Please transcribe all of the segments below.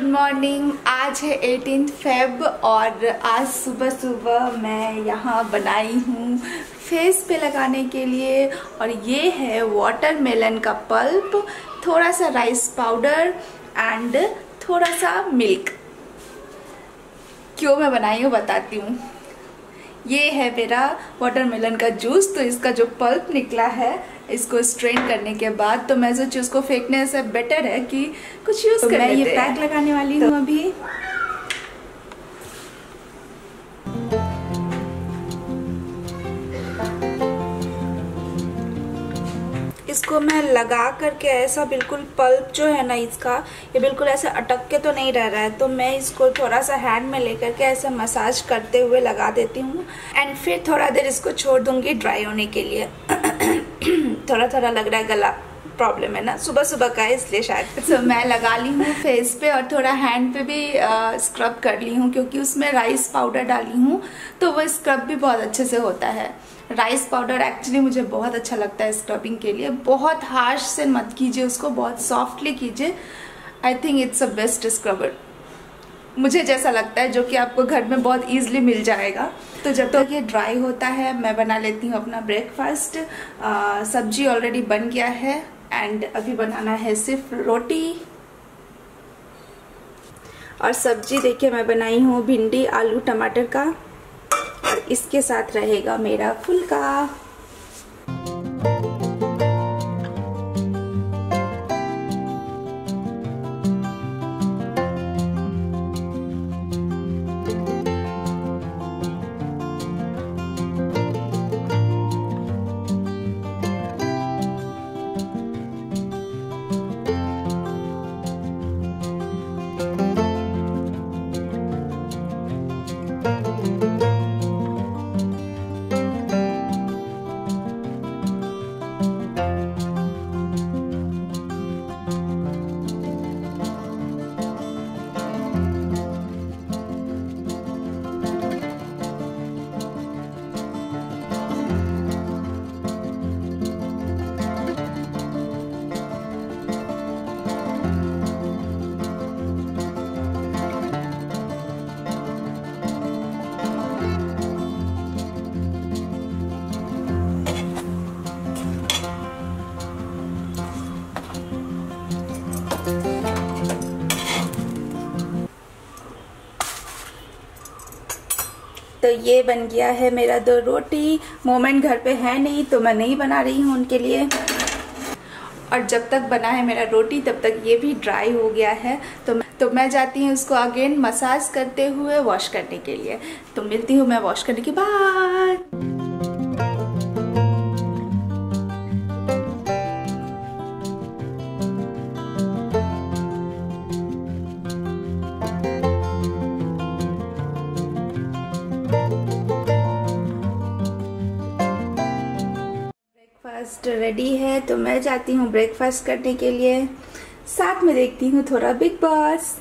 Good morning. आज है 18 February और आज सुबह सुबह मैं यहाँ बनाई हूँ फेस पे लगाने के लिए। और ये है वाटरमेलन का पल्प, थोड़ा सा राइस पाउडर एंड थोड़ा सा मिल्क। क्यों मैं बनाई हूँ बताती हूँ। ये है मेरा वाटरमेलन का जूस, तो इसका जो पल्प निकला है इसको स्ट्रेन करने के बाद तो मैं सोची उसको फेंकने से बेटर है कि कुछ यूज कर लेते हैं। मैं ये पैक लगाने वाली हूँ अभी। इसको मैं लगा करके ऐसा बिल्कुल पल्प जो है ना इसका, ये बिल्कुल ऐसे अटक के तो नहीं रह रहा है, तो मैं इसको थोड़ा सा हैंड में लेकर के ऐसे मसाज करते हुए लगा देती हूँ एंड फिर थोड़ा देर इसको छोड़ दूंगी ड्राई होने के लिए। थोड़ा थोड़ा लग रहा है, गला प्रॉब्लम है ना, सुबह सुबह का है इसलिए शायद। तो मैं लगा ली हूँ फेस पे और थोड़ा हैंड पे भी स्क्रब कर ली हूँ क्योंकि उसमें राइस पाउडर डाली हूँ तो वह स्क्रब भी बहुत अच्छे से होता है। राइस पाउडर एक्चुअली मुझे बहुत अच्छा लगता है स्क्रबिंग के लिए। बहुत हार्श से मत कीजिए उसको, बहुत सॉफ्टली कीजिए। I think it's a best scrubber, मुझे जैसा लगता है, जो कि आपको घर में बहुत ईजिली मिल जाएगा। तो जब तक ये ड्राई होता है मैं बना लेती हूँ अपना ब्रेकफास्ट। सब्जी ऑलरेडी बन गया है एंड अभी बनाना है सिर्फ रोटी। और सब्जी देखिए मैं बनाई हूँ भिंडी आलू टमाटर का, और इसके साथ रहेगा मेरा फुलका। तो ये बन गया है मेरा 2 रोटी। मोमेंट घर पे है नहीं तो मैं नहीं बना रही हूँ उनके लिए। और जब तक बना है मेरा रोटी तब तक ये भी ड्राई हो गया है, तो मैं जाती हूँ इसको अगेन मसाज करते हुए वॉश करने के लिए। तो मिलती हूँ मैं वॉश करने के बाद। रेडी है तो मैं जाती हूँ ब्रेकफास्ट करने के लिए, साथ में देखती हूँ थोड़ा बिग बॉस।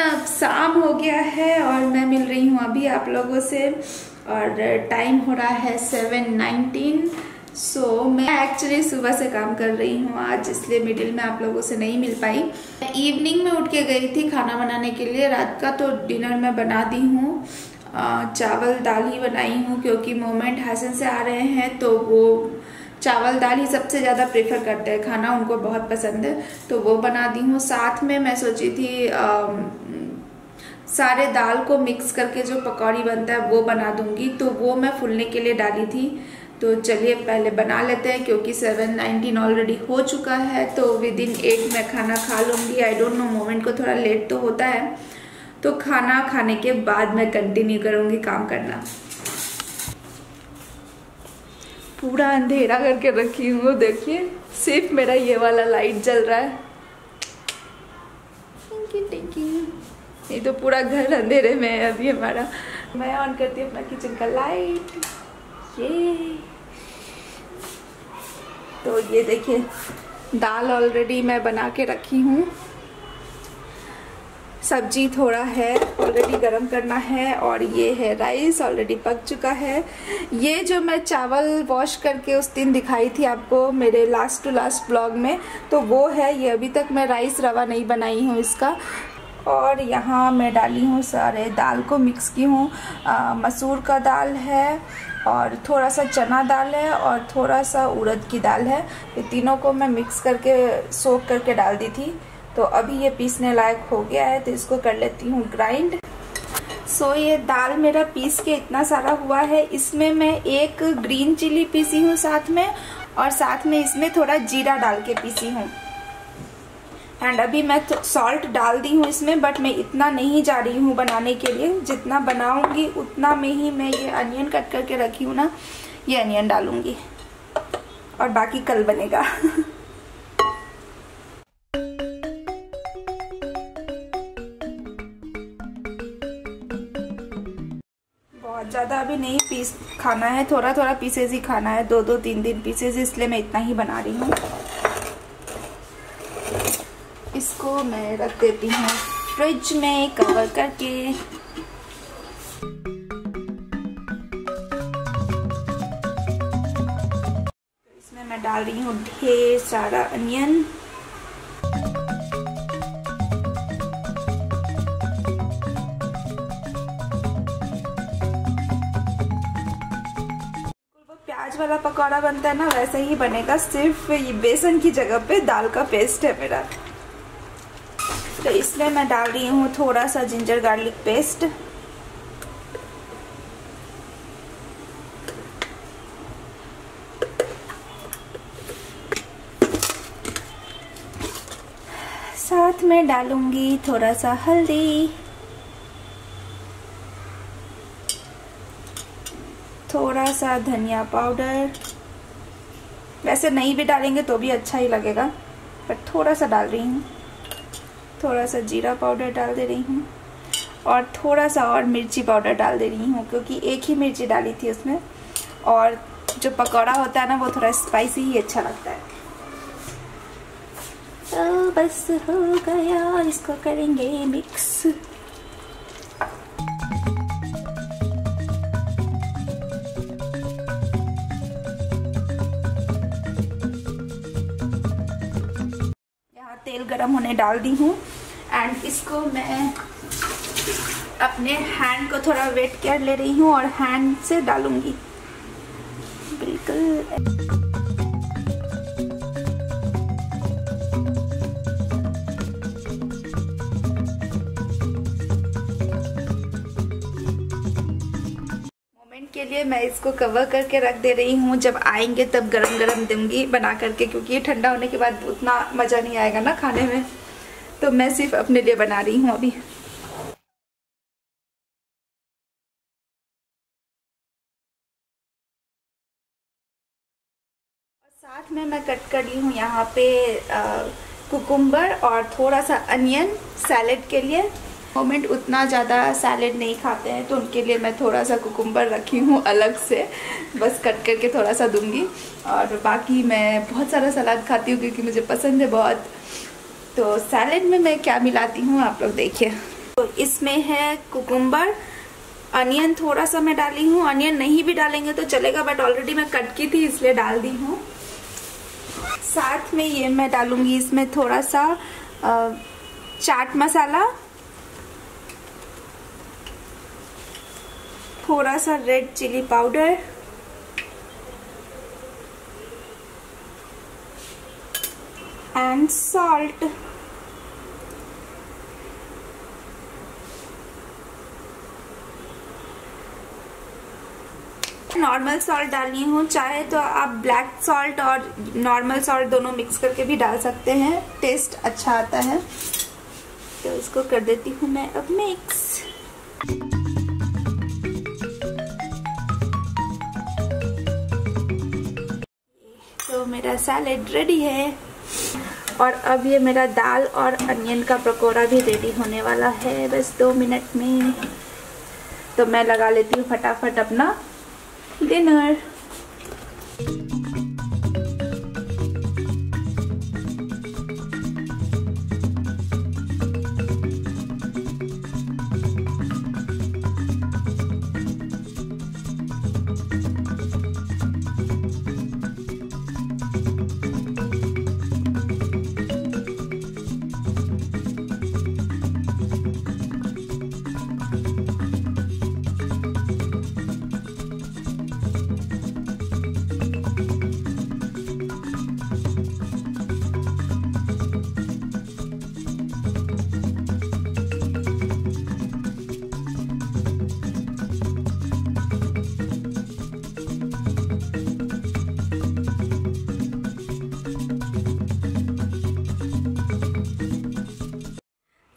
अब शाम हो गया है और मैं मिल रही हूँ अभी आप लोगों से और टाइम हो रहा है 7:19। सो मैं एक्चुअली सुबह से काम कर रही हूँ आज, इसलिए मिडिल में आप लोगों से नहीं मिल पाई। मैं इवनिंग में उठ के गई थी खाना बनाने के लिए। रात का तो डिनर मैं बना दी हूँ, चावल दाल ही बनाई हूँ क्योंकि मोमेंट हासन से आ रहे हैं तो वो चावल दाल ही सबसे ज़्यादा प्रेफर करते हैं खाना, उनको बहुत पसंद है, तो वो बना दी हूँ। साथ में मैं सोची थी सारे दाल को मिक्स करके जो पकौड़ी बनता है वो बना दूंगी, तो वो मैं फूलने के लिए डाली थी। तो चलिए पहले बना लेते हैं क्योंकि 7:19 ऑलरेडी हो चुका है, तो विदिन 8 मैं खाना खा लूँगी। आई डोंट नो, मोमेंट को थोड़ा लेट तो होता है, तो खाना खाने के बाद मैं कंटिन्यू करूँगी काम करना। पूरा अंधेरा करके रखी हूँ, देखिए सिर्फ मेरा ये वाला लाइट जल रहा है। ये तो पूरा घर अंधेरे में है अभी हमारा। मैं ऑन करती हूँ अपना किचन का लाइट, ये तो ये देखिए दाल ऑलरेडी मैं बना के रखी हूँ। सब्जी थोड़ा है ऑलरेडी गरम करना है, और ये है राइस ऑलरेडी पक चुका है। ये जो मैं चावल वॉश करके उस दिन दिखाई थी आपको मेरे लास्ट टू लास्ट ब्लॉग में, तो वो है ये। अभी तक मैं राइस रवा नहीं बनाई हूँ इसका। और यहाँ मैं डाली हूँ सारे दाल को मिक्स की हूँ, मसूर का दाल है और थोड़ा सा चना दाल है और थोड़ा सा उड़द की दाल है। ये तीनों को मैं मिक्स करके सोख करके डाल दी थी, तो अभी ये पीसने लायक हो गया है, तो इसको कर लेती हूँ ग्राइंड। सो ये दाल मेरा पीस के इतना सारा हुआ है। इसमें मैं एक ग्रीन चिली पीसी हूँ साथ में, और साथ में इसमें थोड़ा जीरा डाल के पीसी हूँ। एंड अभी मैं सॉल्ट डाल दी हूँ इसमें, बट मैं इतना नहीं जा रही हूँ बनाने के लिए, जितना बनाऊंगी उतना में ही मैं ये अनियन कट करके रखी हूँ ना, ये अनियन डालूंगी और बाकी कल बनेगा। बहुत ज़्यादा अभी नहीं पीस खाना है, थोड़ा थोड़ा पीसेज ही खाना है, 2-3 पीसेज, इसलिए मैं इतना ही बना रही हूँ। इसको मैं रख देती हूँ फ्रिज में कवर करके। तो इसमें मैं डाल रही हूँ ढेर सारा अनियन। प्याज वाला पकौड़ा बनता है ना, वैसे ही बनेगा, सिर्फ बेसन की जगह पे दाल का पेस्ट है मेरा। तो इसमें मैं डाल रही हूँ थोड़ा सा जिंजर गार्लिक पेस्ट, साथ में डालूंगी थोड़ा सा हल्दी, थोड़ा सा धनिया पाउडर। वैसे नहीं भी डालेंगे तो भी अच्छा ही लगेगा, बट थोड़ा सा डाल रही हूँ। थोड़ा सा जीरा पाउडर डाल दे रही हूँ, और थोड़ा सा और मिर्ची पाउडर डाल दे रही हूँ, क्योंकि एक ही मिर्ची डाली थी उसमें। और जो पकौड़ा होता है ना वो थोड़ा स्पाइसी ही अच्छा लगता है। तो बस हो गया, इसको करेंगे मिक्स। तेल गरम होने डाल दी हूँ, एंड इसको मैं अपने हैंड को थोड़ा वेट कर ले रही हूँ और हैंड से डालूंगी बिल्कुल। मोमेंट के लिए मैं इसको कवर करके रख दे रही हूँ, जब आएंगे तब गरम गरम दूंगी बना करके, क्योंकि ये ठंडा होने के बाद उतना मज़ा नहीं आएगा ना खाने में, तो मैं सिर्फ अपने लिए बना रही हूँ अभी। साथ में मैं कट कर ली हूँ यहाँ पे कुकुम्बर और थोड़ा सा अनियन सैलेड के लिए। मोमेंट उतना ज़्यादा सैलेड नहीं खाते हैं, तो उनके लिए मैं थोड़ा सा कुकुम्बर रखी हूँ अलग से, बस कट करके थोड़ा सा दूंगी। और बाकी मैं बहुत सारा सलाद खाती हूँ क्योंकि मुझे पसंद है बहुत। तो सैलेड में मैं क्या मिलाती हूँ आप लोग देखिए। तो इसमें है कुकुम्बर, अनियन थोड़ा सा मैं डाली हूँ, अनियन नहीं भी डालेंगे तो चलेगा, बट ऑलरेडी मैं कट की थी इसलिए डाल दी हूँ। साथ में ये मैं डालूँगी इसमें थोड़ा सा चाट मसाला, थोड़ा सा red chilli powder, and salt. Normal salt डालनी हो, चाहे तो आप ब्लैक सॉल्ट और नॉर्मल सॉल्ट दोनों मिक्स करके भी डाल सकते हैं, टेस्ट अच्छा आता है। तो इसको कर देती हूँ मैं अब मिक्स। तो मेरा सैलेड रेडी है और अब ये मेरा दाल और अनियन का पकौड़ा भी रेडी होने वाला है बस 2 मिनट में। तो मैं लगा लेती हूँ फटाफट अपना डिनर।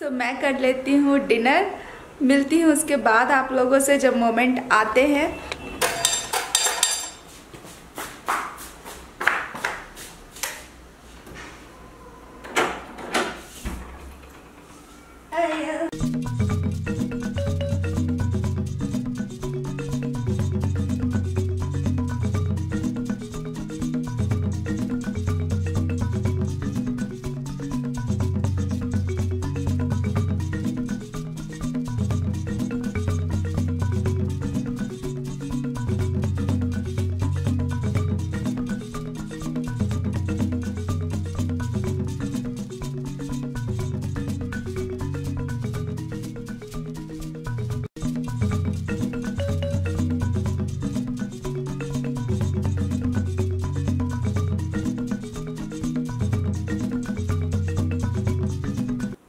तो मैं कर लेती हूँ डिनर, मिलती हूँ उसके बाद आप लोगों से जब मोमेंट आते हैं।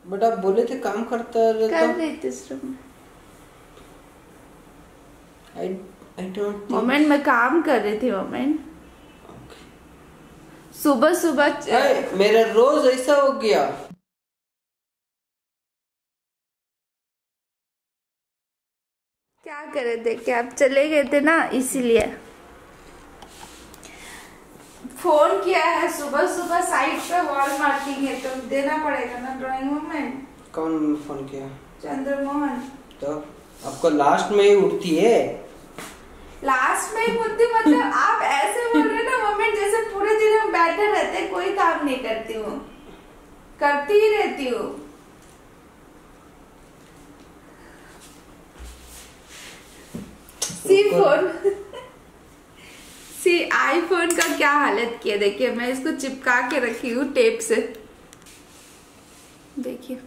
बड़ा बोले थे काम करता रहता। मोमेंट मैं काम कर रही थी मोमेंट। सुबह सुबह मेरा रोज ऐसा हो गया। क्या करे देखे आप चले गए थे ना, इसीलिए फोन किया है। सुबह सुबह साइड पे वॉल मार्किंग है तो देना पड़ेगा ना ड्राइंग रूम में। कौन फोन किया? चंद्रमोहन। तो आपको लास्ट में ही उठती है? लास्ट में ही उठती मतलब आप ऐसे बोल रहे ना मोमेंट जैसे पूरे दिन हम बैठे रहते, कोई काम नहीं करती हूँ, करती ही रहती हूँ। सी फोन आईफोन का क्या हालत किया देखिए, मैं इसको चिपका के रखी हूँ टेप से, देखिए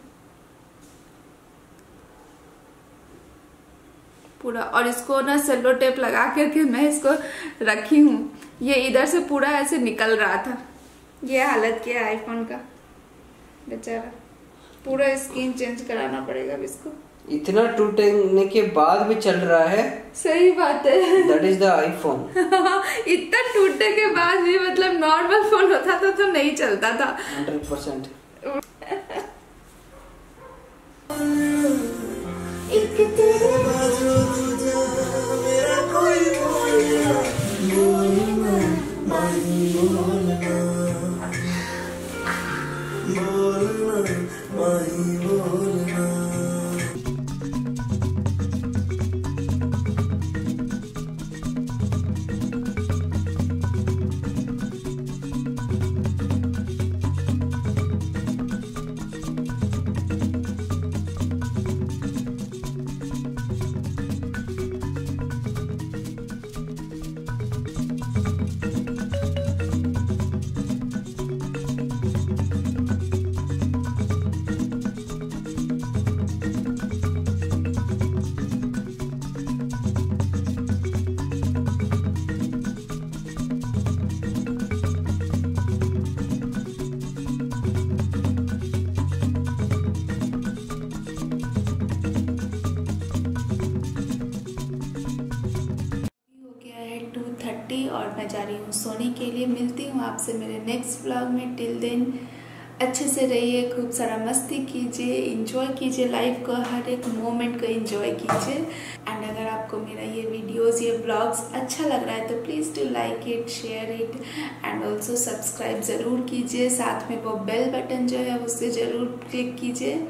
पूरा। और इसको ना सेलो टेप लगा करके मैं इसको रखी हूँ, ये इधर से पूरा ऐसे निकल रहा था। ये हालत किया आईफोन का बेचारा, पूरा स्क्रीन चेंज कराना पड़ेगा अब इसको। इतना टूटने के बाद भी चल रहा है। सही बात है, दैट इज द आईफोन। इतना टूटने के बाद भी मतलब नॉर्मल फोन होता था तो नहीं चलता था 100%। टी और मैं जा रही हूँ सोने के लिए। मिलती हूँ आपसे मेरे नेक्स्ट व्लॉग में। टिल देन अच्छे से रहिए, खूब सारा मस्ती कीजिए, इंजॉय कीजिए लाइफ को, हर एक मोमेंट को इंजॉय कीजिए। एंड अगर आपको मेरा ये वीडियोस, ये ब्लॉग्स अच्छा लग रहा है तो please do like it, share it and also subscribe ज़रूर कीजिए। साथ में वो बेल बटन जो है उससे ज़रूर क्लिक कीजिए।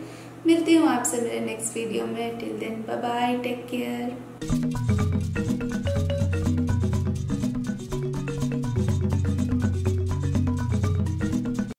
मिलती हूँ आपसे मेरे नेक्स्ट वीडियो में। Till then bye bye, take care.